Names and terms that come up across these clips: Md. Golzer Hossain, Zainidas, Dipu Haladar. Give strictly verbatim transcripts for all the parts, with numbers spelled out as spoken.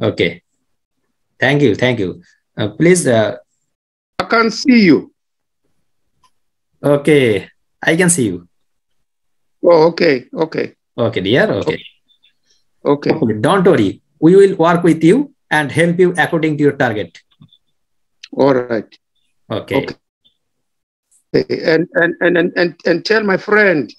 Okay. Thank you. Thank you. Uh, please. Uh, I can't see you. Okay. I can see you. Oh, okay. Okay. Okay, dear. Okay. Okay. Okay. Don't worry. We will work with you and help you according to your target. All right. Okay. Okay. And, and, and, and, and tell my friend,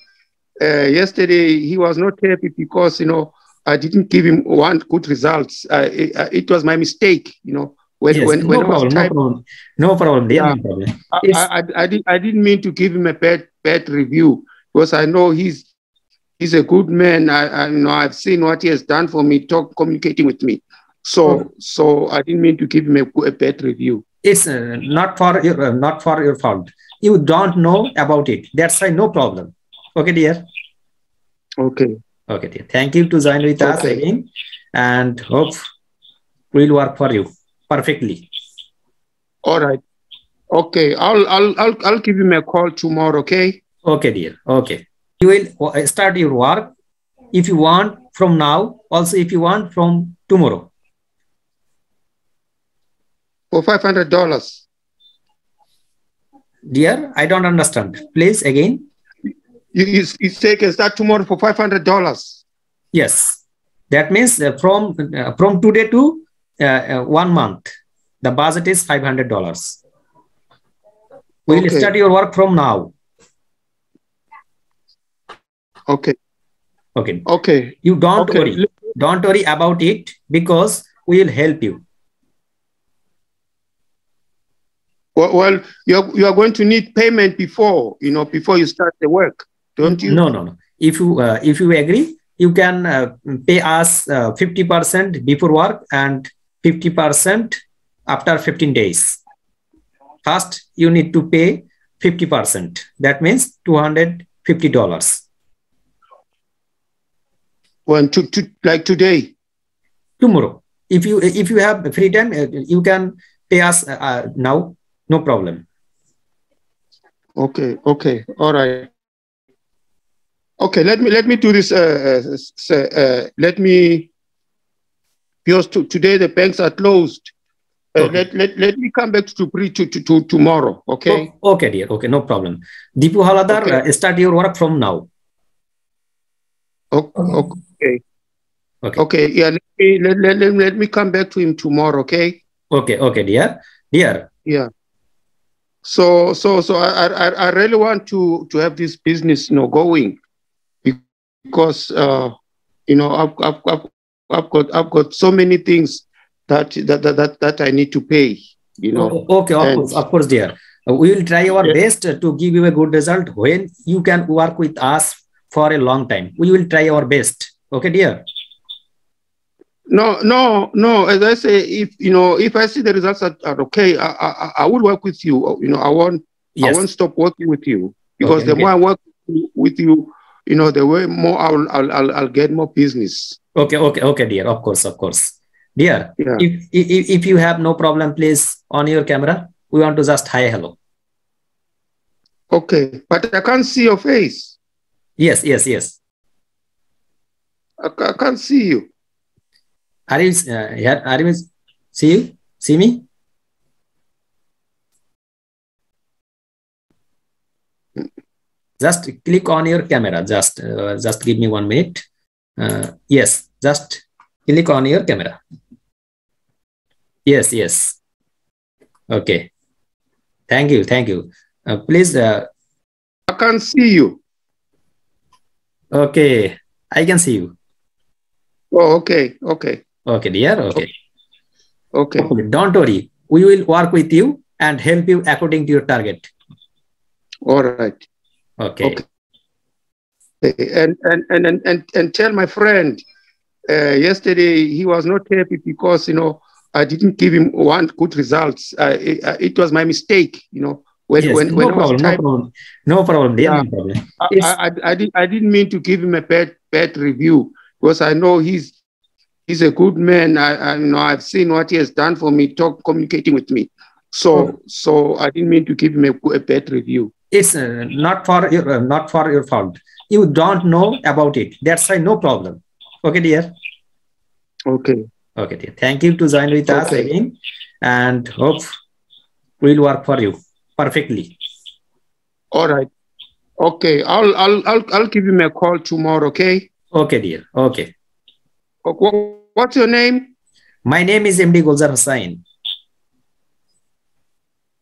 uh, yesterday he was not happy because, you know, I didn't give him one good results. Uh, it, uh, it was my mistake, you know. When, yes, when, no, when problem, no problem, no problem, dear, uh, no problem. I, I, I, did, I didn't mean to give him a bad, bad review because I know he's, he's a good man. I, I you know, I've seen what he has done for me, talk, communicating with me. So, oh. so I didn't mean to give him a, a bad review. It's uh, not for your, uh, not for your fault. You don't know about it. That's why no problem. Okay, dear. Okay. Okay, dear. Thank you to join with okay. us again, and hope we'll work for you perfectly. All right. Okay. I'll I'll I'll I'll give you a call tomorrow. Okay. Okay, dear. Okay. You will start your work if you want from now. Also, if you want from tomorrow. For five hundred dollars. Dear, I don't understand. Please, again. You, you, you say can start tomorrow for five hundred dollars. Yes. That means uh, from, uh, from today to uh, uh, one month, the budget is five hundred dollars. We will okay. start your work from now. Okay. Okay. Okay. You don't okay. worry. Don't worry about it because we will help you. Well, you're, you're going to need payment before, you know, before you start the work, don't you? No, no, no. If you, uh, if you agree, you can uh, pay us uh, fifty percent before work and fifty percent after fifteen days. First, you need to pay fifty percent. That means two hundred fifty dollars. Well, to, to, like today? Tomorrow. If you, if you have free time, you can pay us uh, now. No problem. Okay. Okay. All right. Okay. Let me let me do this. Uh, uh, uh, let me. Because to, today the banks are closed. Uh, okay. Let let let me come back to pre to, to, to tomorrow. Okay. Oh, okay, dear. Okay. No problem. Dipu Haladar, okay. uh, start your work from now. Okay. Okay. Okay. Okay. Yeah. Let me let, let, let, let me come back to him tomorrow. Okay. Okay. Okay, dear. Dear. Yeah. So, so, so I, I, I really want to, to have this business, you know, going, because, uh, you know, I've, I've, I've, I've got, I've got so many things that, that, that, that I need to pay, you know. Okay. Of and, course, of course, dear. We will try our yeah. best to give you a good result when you can work with us for a long time. We will try our best. Okay, dear. No, no, no. As I say, if you know, if I see the results are, are okay, I, I, I will work with you. You know, I won't, yes. I won't stop working with you because okay, the okay. more I work with you, you know, the way more I'll, I'll, I'll, I'll get more business. Okay, okay, okay, dear. Of course, of course, dear. Yeah. If, if if you have no problem, please on your camera. We want to just hi, hello. Okay, but I can't see your face. Yes, yes, yes. I, I can't see you. Are you uh, here? Are you see you? See me? Just click on your camera. Just, uh, just give me one minute. Uh, yes, just click on your camera. Yes, yes. Okay. Thank you, thank you. Uh, please. Uh, I can't see you. Okay, I can see you. Oh, okay, okay. Okay, dear. Okay. Okay. Don't worry. We will work with you and help you according to your target. All right. Okay. Okay. And, and, and, and, and tell my friend, uh, yesterday he was not happy because, you know, I didn't give him one good results. Uh, it, uh, it was my mistake, you know. When, yes, when, no, when problem, no problem. No problem. Dear, yeah. no problem. I, I, I, did, I didn't mean to give him a bad, bad review. Because I know he's he's a good man. I, I you know I've seen what he has done for me, talk, communicating with me. So oh. so I didn't mean to give him a, a bad review. It's uh, not for your uh, not for your fault. You don't know about it. That's why no problem. Okay, dear. Okay. Okay, dear. Thank you to Zainidas okay. again, and hope we'll work for you perfectly. All right. Okay, I'll I'll I'll I'll give him a call tomorrow. Okay. Okay, dear. Okay. What's your name? My name is M D Golzer Hossain.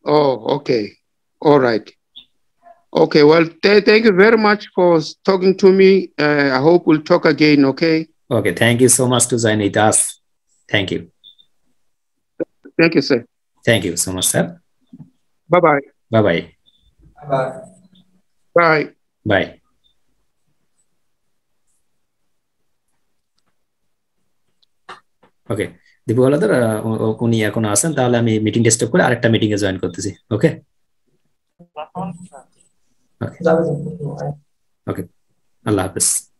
Oh, okay. All right. Okay. Well, th thank you very much for talking to me. Uh, I hope we'll talk again. Okay. Okay. Thank you so much to Zainidas. Thank you. Thank you, sir. Thank you so much, sir. Bye bye. Bye bye. Bye bye. Bye. Okay. The people are only going to ask them. That's why meeting desktop. Go. Another meeting is join. Okay. Okay. Okay. Allah Hafiz.